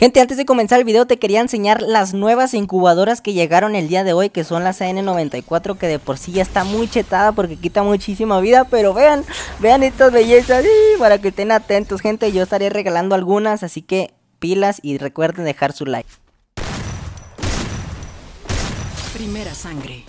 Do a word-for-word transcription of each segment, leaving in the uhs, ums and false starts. Gente, antes de comenzar el video te quería enseñar las nuevas incubadoras que llegaron el día de hoy, que son las A N noventa y cuatro, que de por sí ya está muy chetada porque quita muchísima vida, pero vean, vean estas bellezas, y para que estén atentos, gente, yo estaré regalando algunas, así que pilas y recuerden dejar su like. Primera sangre.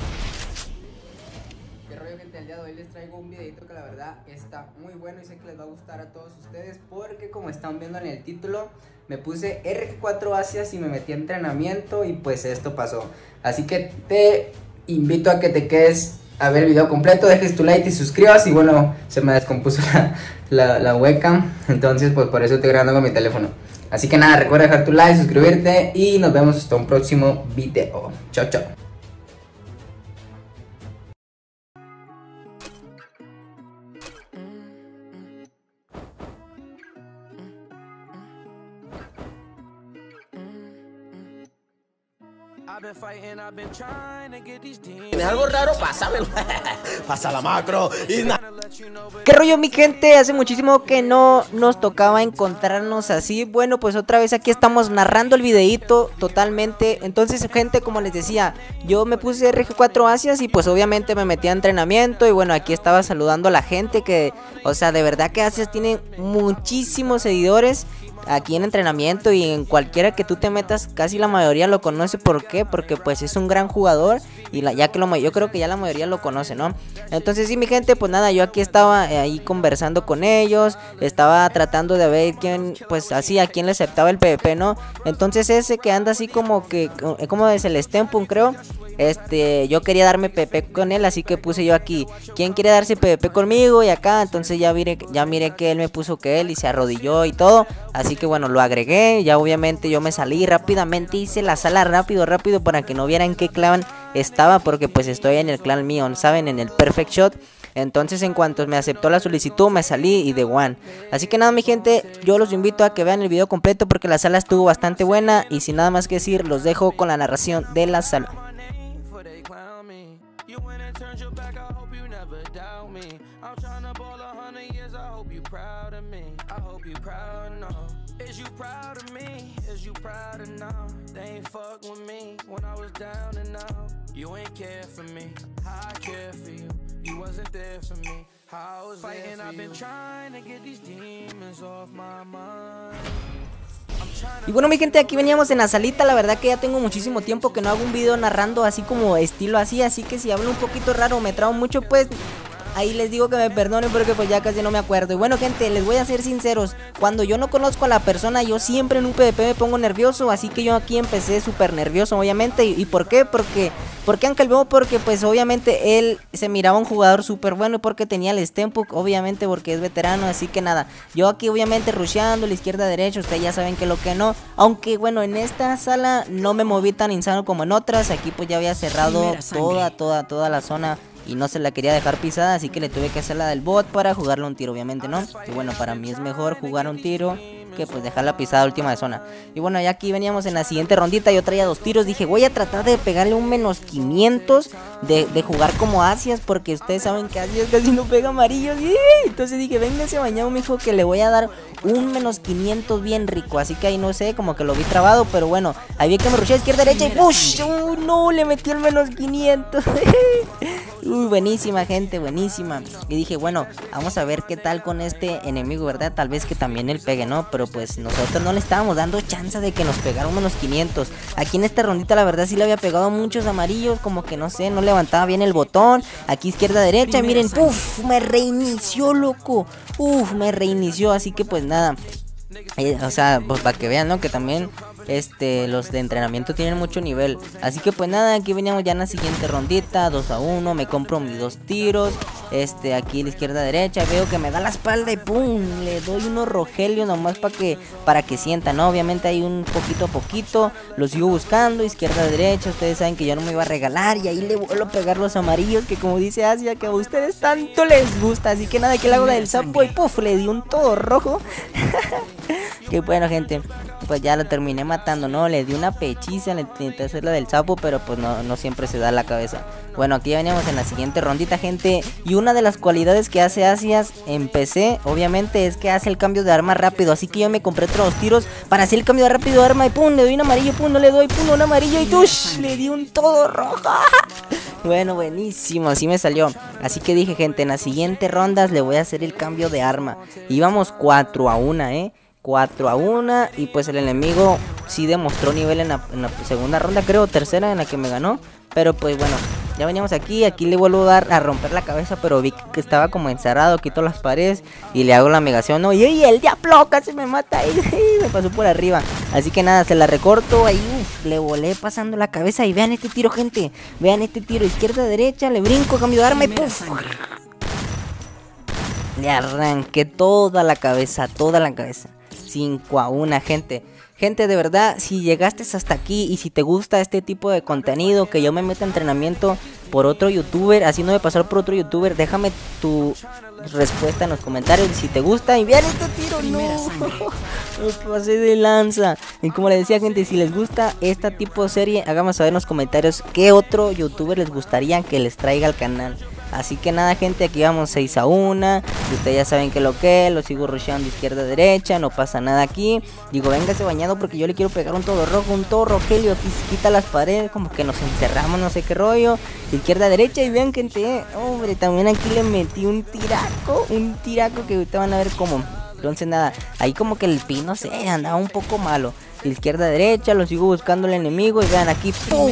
El día de hoy les traigo un videito que la verdad está muy bueno y sé que les va a gustar a todos ustedes, porque como están viendo en el título me puse R G cuatro Assias y me metí a entrenamiento y pues esto pasó. Así que te invito a que te quedes a ver el video completo, dejes tu like y suscribas. Y bueno, se me descompuso la, la, la webcam, entonces pues por eso estoy grabando con mi teléfono. Así que nada, recuerda dejar tu like, suscribirte y nos vemos hasta un próximo video. Chao, chao. ¿Tienes algo raro? Pásamelo. Pasa la macro. ¿Qué rollo, mi gente? Hace muchísimo que no nos tocaba encontrarnos así. Bueno, pues otra vez aquí estamos narrando el videíto totalmente. Entonces, gente, como les decía, yo me puse R G cuatro Assias y pues obviamente me metí a entrenamiento. Y bueno, aquí estaba saludando a la gente que, o sea, de verdad que Assias tiene muchísimos seguidores aquí en entrenamiento, y en cualquiera que tú te metas casi la mayoría lo conoce. ¿Por qué? Porque pues es un gran jugador y la, ya que lo, yo creo que ya la mayoría lo conoce, ¿no? Entonces sí, mi gente, pues nada, yo aquí estaba eh, ahí conversando con ellos, estaba tratando de ver quién, pues así, a quién le aceptaba el PvP, ¿no? Entonces ese que anda así como que, como es el Stempook, creo. Este, yo quería darme PvP con él, así que puse yo aquí, ¿quién quiere darse PvP conmigo? Y acá, entonces ya miré, ya miré que él me puso que él y se arrodilló y todo. Así que bueno, lo agregué, ya obviamente yo me salí rápidamente, hice la sala rápido, rápido para que no vieran qué clan estaba, porque pues estoy en el clan mío, ¿saben? En el Perfect Shot. Entonces en cuanto me aceptó la solicitud me salí y de one. Así que nada, mi gente, yo los invito a que vean el video completo porque la sala estuvo bastante buena. Y sin nada más que decir, los dejo con la narración de la sala. You went and turned your back, I hope you never doubt me. I'm tryna ball a hundred years, I hope you proud of me. I hope you proud, no. Is you proud of me? Is you proud of now? They ain't fuck with me when I was down and out. You ain't care for me, how I care for you. You wasn't there for me, how I was fighting. I've been trying to get these demons off my mind. Y bueno, mi gente, aquí veníamos en la salita. La verdad que ya tengo muchísimo tiempo que no hago un video narrando así como estilo así, así que si hablo un poquito raro, me trabo mucho, pues ahí les digo que me perdonen porque pues ya casi no me acuerdo. Y bueno, gente, les voy a ser sinceros, cuando yo no conozco a la persona, yo siempre en un PvP me pongo nervioso. Así que yo aquí empecé súper nervioso, obviamente. ¿Y, y por qué? Porque porque Angelvo, porque pues obviamente él se miraba un jugador súper bueno, porque tenía el Stempook, obviamente porque es veterano. Así que nada, yo aquí obviamente rusheando la izquierda derecha, ustedes ya saben que lo que no. Aunque bueno, en esta sala no me moví tan insano como en otras. Aquí pues ya había cerrado toda, toda, toda la zona y no se la quería dejar pisada, así que le tuve que hacer la del bot para jugarle un tiro, obviamente, ¿no? Que bueno, para mí es mejor jugar un tiro que pues dejarla pisada última de zona. Y bueno, ya aquí veníamos en la siguiente rondita, yo traía dos tiros, dije voy a tratar de pegarle un menos quinientos, de, de jugar como Assias, porque ustedes saben que Assias casi no pega amarillos. ¡Sí! Entonces dije, venga ese bañado, mijo, que le voy a dar un menos quinientos bien rico. Así que ahí no sé, como que lo vi trabado, pero bueno, ahí vi que me rushé a izquierda, derecha y ¡push! ¡Oh, no! Le metí el menos quinientos. Uy, buenísima, gente, buenísima. Y dije, bueno, vamos a ver qué tal con este enemigo, ¿verdad? Tal vez que también él pegue, ¿no? Pero pues nosotros no le estábamos dando chance de que nos pegara un menos quinientos. Aquí en esta rondita la verdad sí le había pegado muchos amarillos, como que no sé, no levantaba bien el botón. Aquí izquierda, derecha, y miren, ¡puf! Me reinició, loco. Uf, me reinició, así que pues nada. Eh, o sea, pues para que vean, ¿no? Que también este los de entrenamiento tienen mucho nivel. Así que pues nada, aquí veníamos ya en la siguiente rondita, dos a uno, me compro mis dos tiros. Este, aquí la izquierda derecha, veo que me da la espalda y pum, le doy unos rogelios nomás para que para que sientan, ¿no? Obviamente ahí un poquito a poquito, lo sigo buscando, izquierda derecha, ustedes saben que yo no me iba a regalar y ahí le vuelvo a pegar los amarillos, que como dice Asia, que a ustedes tanto les gusta. Así que nada, que le hago la del sapo y puf, le di un todo rojo. Que bueno, gente, pues ya lo terminé matando, ¿no? Le di una pechiza, le intenté hacer la del sapo, pero pues no, no siempre se da la cabeza. Bueno, aquí ya veníamos en la siguiente rondita, gente. Y una de las cualidades que hace Assias en P C, obviamente, es que hace el cambio de arma rápido. Así que yo me compré otros tiros para hacer el cambio de rápido de arma. Y pum, le doy un amarillo, pum, no le doy, pum, un amarillo. Y tush, le di un todo rojo. Bueno, buenísimo, así me salió. Así que dije, gente, en las siguientes rondas le voy a hacer el cambio de arma. Íbamos cuatro a uno, ¿eh? cuatro a uno. Y pues el enemigo sí demostró nivel en la, en la segunda ronda, creo, tercera en la que me ganó. Pero pues bueno, ya veníamos aquí. Aquí le vuelvo a dar a romper la cabeza, pero vi que estaba como encerrado. Quito las paredes y le hago la negación. No, y, y el diablo casi me mata. Y, y me pasó por arriba. Así que nada, se la recorto. Ahí uf, le volé pasando la cabeza. Y vean este tiro, gente. Vean este tiro. Izquierda, derecha. Le brinco, cambio de arma y puff. Le arranqué toda la cabeza. Toda la cabeza. cinco a uno, gente. Gente, de verdad, si llegaste hasta aquí y si te gusta este tipo de contenido, que yo me meta a entrenamiento por otro youtuber, haciéndome pasar por otro youtuber, déjame tu respuesta en los comentarios si te gusta. Y vean este tiro, no, me pasé de lanza. Y como les decía, gente, si les gusta este tipo de serie, háganme saber en los comentarios qué otro youtuber les gustaría que les traiga al canal. Así que nada, gente, aquí vamos seis a uno. Ustedes ya saben que lo que es, lo sigo rusheando izquierda a derecha, no pasa nada aquí. Digo, véngase bañado porque yo le quiero pegar un todo rojo, un todo rogelio. Aquí se quita las paredes, como que nos encerramos, no sé qué rollo. Izquierda a derecha y vean, gente, hombre, también aquí le metí un tiraco, un tiraco que ustedes van a ver cómo. Entonces nada, ahí como que el pino se andaba un poco malo. Izquierda a derecha, lo sigo buscando el enemigo y vean aquí, ¡pum!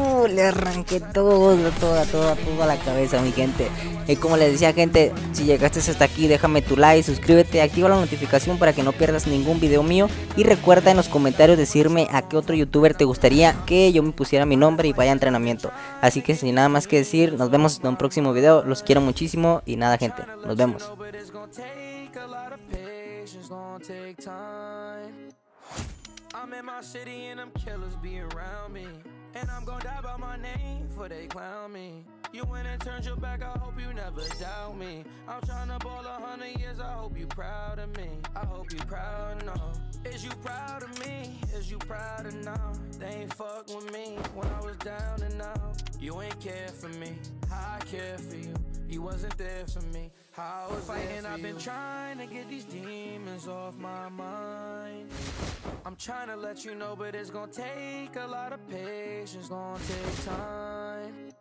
Uh, le arranqué todo, toda, toda, toda la cabeza, mi gente. Y como les decía, gente, si llegaste hasta aquí, déjame tu like, suscríbete, activa la notificación para que no pierdas ningún video mío. Y recuerda en los comentarios decirme a qué otro youtuber te gustaría que yo me pusiera mi nombre y vaya a entrenamiento. Así que sin nada más que decir, nos vemos en un próximo video, los quiero muchísimo y nada, gente, nos vemos. I'm in my city and them killers be around me. And I'm gon' die by my name for they clown me. You went and turned your back, I hope you never doubt me. I'm tryna ball a hundred years, I hope you proud of me. I hope you proud, no. Is you proud of me? Is you proud of now? They ain't fuck with me when I was down and out. You ain't care for me, how I care for you. You wasn't there for me, how I was fighting. I've been trying to get these demons off my mind. I'm trying to let you know, but it's gonna take a lot of patience, gonna take time.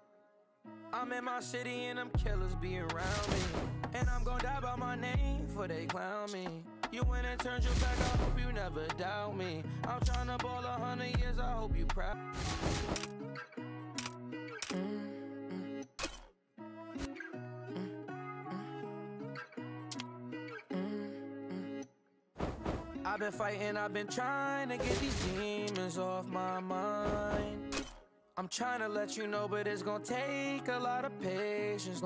I'm in my city and them killers be around me. And I'm gonna die by my name for they clown me. You went and turned your back, I hope you never doubt me. I'm trying to ball a hundred years, I hope you proud. I've been fighting, I've been trying to get these demons off my mind. I'm trying to let you know, but it's gonna take a lot of patience.